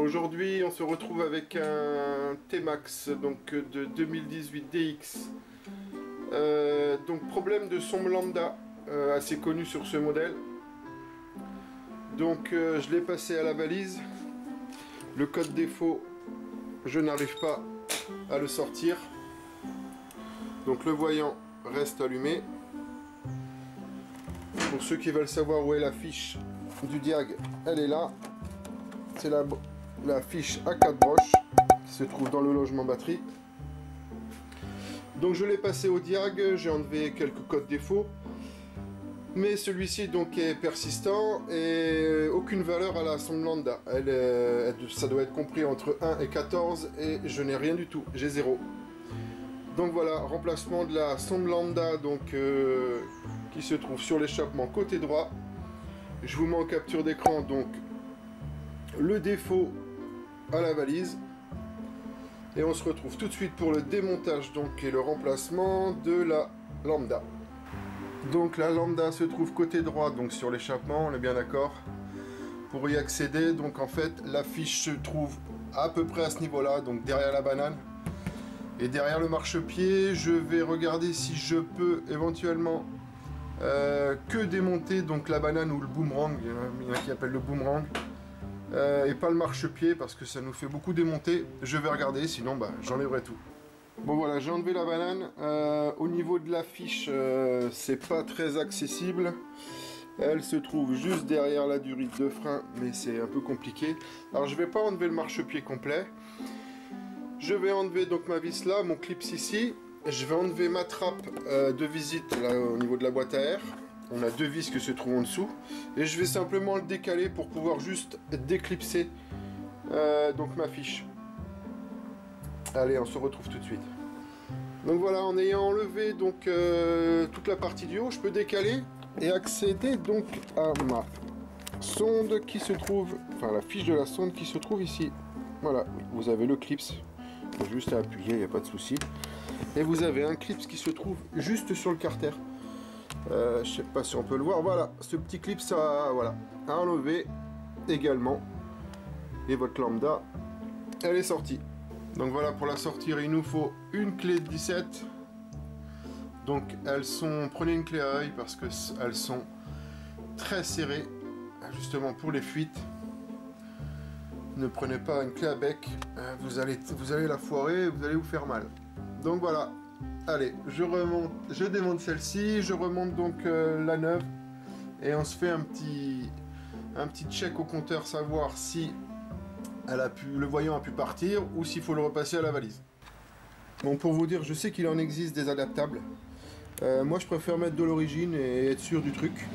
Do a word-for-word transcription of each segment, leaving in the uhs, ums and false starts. Aujourd'hui on se retrouve avec un T-Max donc de deux mille dix-huit D X. Euh, donc problème de sonde lambda euh, assez connu sur ce modèle. Donc euh, je l'ai passé à la valise. Le code défaut, je n'arrive pas à le sortir. Donc le voyant reste allumé. Pour ceux qui veulent savoir où est la fiche du diag, elle est là. C'est la, la fiche à quatre broches qui se trouve dans le logement batterie. Donc je l'ai passé au diag, j'ai enlevé quelques codes défauts. Mais celui-ci donc est persistant et aucune valeur à la sonde lambda. Elle est, ça doit être compris entre un et quatorze et je n'ai rien du tout, j'ai zéro. Donc voilà, remplacement de la sonde lambda donc, euh, qui se trouve sur l'échappement côté droit. Je vous mets en capture d'écran donc le défaut à la valise. Et on se retrouve tout de suite pour le démontage donc, et le remplacement de la lambda. Donc la lambda se trouve côté droit donc sur l'échappement, on est bien d'accord. Pour y accéder, donc en fait la fiche se trouve à peu près à ce niveau là, donc derrière la banane. Et derrière le marchepied, je vais regarder si je peux éventuellement euh, que démonter donc la banane ou le boomerang, il y en a qui appellent le boomerang, euh, et pas le marchepied parce que ça nous fait beaucoup démonter. Je vais regarder, sinon bah, j'enlèverai tout. Bon voilà, j'ai enlevé la banane. Euh, au niveau de la fiche, euh, c'est pas très accessible. Elle se trouve juste derrière la durite de frein, mais c'est un peu compliqué. Alors je vais pas enlever le marchepied complet. Je vais enlever donc ma vis là, mon clips ici. Je vais enlever ma trappe euh, de visite là, au niveau de la boîte à air. On a deux vis qui se trouvent en dessous. Et je vais simplement le décaler pour pouvoir juste déclipser euh, donc ma fiche. Allez, on se retrouve tout de suite. Donc voilà, en ayant enlevé donc, euh, toute la partie du haut, je peux décaler et accéder donc à ma sonde qui se trouve, enfin la fiche de la sonde qui se trouve ici. Voilà, vous avez le clips, juste à appuyer, il n'y a pas de souci. Et vous avez un clips qui se trouve juste sur le carter. Euh, je ne sais pas si on peut le voir. Voilà, ce petit clip, ça, voilà, à enlever également. Et votre lambda, elle est sortie. Donc voilà, pour la sortir, il nous faut une clé de dix-sept. Donc elles sont, prenez une clé à œil parce qu'elles sont très serrées, justement pour les fuites. Ne prenez pas une clé à bec, vous allez, vous allez la foirer, vous allez vous faire mal. Donc voilà, allez, je remonte, je démonte celle-ci, je remonte donc euh, la neuve. Et on se fait un petit, un petit check au compteur, savoir si... Elle a pu, le voyant a pu partir ou s'il faut le repasser à la valise. Bon, pour vous dire, je sais qu'il en existe des adaptables. Euh, moi, je préfère mettre de l'origine et être sûr du truc.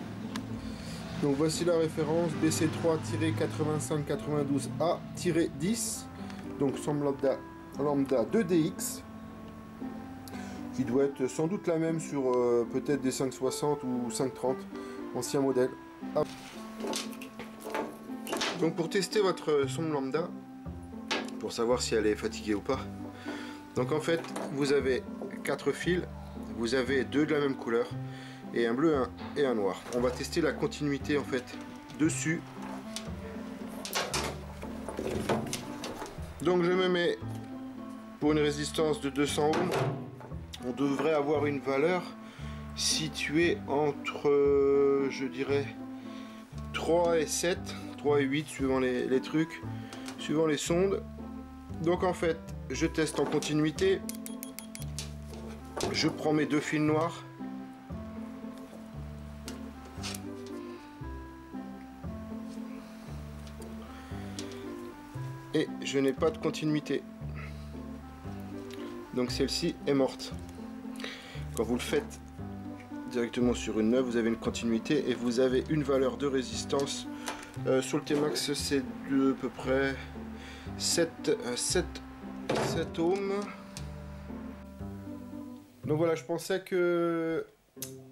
Donc, voici la référence B C trois tiret huit cinq neuf deux A tiret dix. Donc, sonde lambda, lambda deux D X. Qui doit être sans doute la même sur euh, peut-être des cinq soixante ou cinq trente, ancien modèle. Ah. Donc pour tester votre sonde lambda, pour savoir si elle est fatiguée ou pas, donc en fait vous avez quatre fils, vous avez deux de la même couleur, et un bleu et un noir. On va tester la continuité en fait dessus. Donc je me mets pour une résistance de deux cents ohms, on devrait avoir une valeur située entre je dirais trois et sept. trois et huit suivant les, les trucs, suivant les sondes. Donc en fait, je teste en continuité. Je prends mes deux fils noirs. Et je n'ai pas de continuité. Donc celle-ci est morte. Quand vous le faites directement sur une neuve, vous avez une continuité et vous avez une valeur de résistance. Euh, sur le T-Max, c'est de à peu près sept ohms. Donc voilà, je pensais que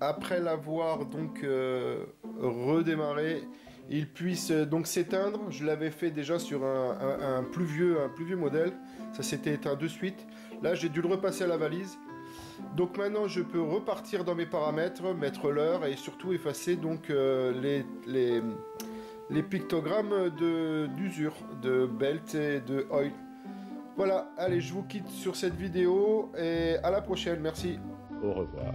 après l'avoir donc euh, redémarré, il puisse donc s'éteindre. Je l'avais fait déjà sur un, un, un, plus vieux, un plus vieux modèle, ça s'était éteint de suite. Là, j'ai dû le repasser à la valise. Donc maintenant je peux repartir dans mes paramètres, mettre l'heure et surtout effacer donc euh, les, les, les pictogrammes d'usure, de, de belt et de oil. Voilà, allez, je vous quitte sur cette vidéo et à la prochaine, merci. Au revoir.